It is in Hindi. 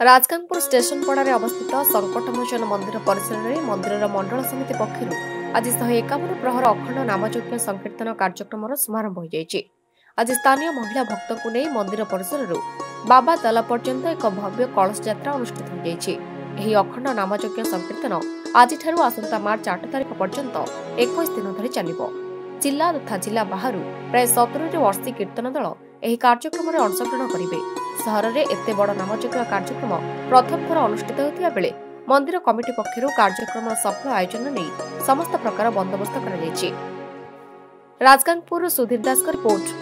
राजगांगपुर स्टेशन पड़ार अवस्थित संकटमोचन मंदिर परिसर में मंदिर मंडल समिति पक्षर आज 151 प्रहर अखंड नामयज्ञ संकीर्तन कार्यक्रम शुभारंभ हो जाएगी। आज स्थानीय महिला भक्त को नहीं मंदिर परिसर बाबा ताला पर्यंत एक भव्य कलश यात्रा अनुष्ठित हो जाएगी। अखंड नामयज्ञ संकीर्तन आज आसंता मार्च 8 तारीख पर्यंत 21 दिन धरि चलिबो। जिला तथा जिला बाहर प्राय 17 वर्षी कीर्तन दल यह कार्यक्रम में अंशग्रहण करेंगे। शहर में एत बड़ नामयज्ञ कार्यक्रम प्रथम थर अनुष्ठित होता बेले मंदिर कमिटी पक्षर कार्यक्रम सफल आयोजन नहीं समस्त प्रकार बंदोबस्त कर। राजगांगपुर सुधीर दास रिपोर्ट।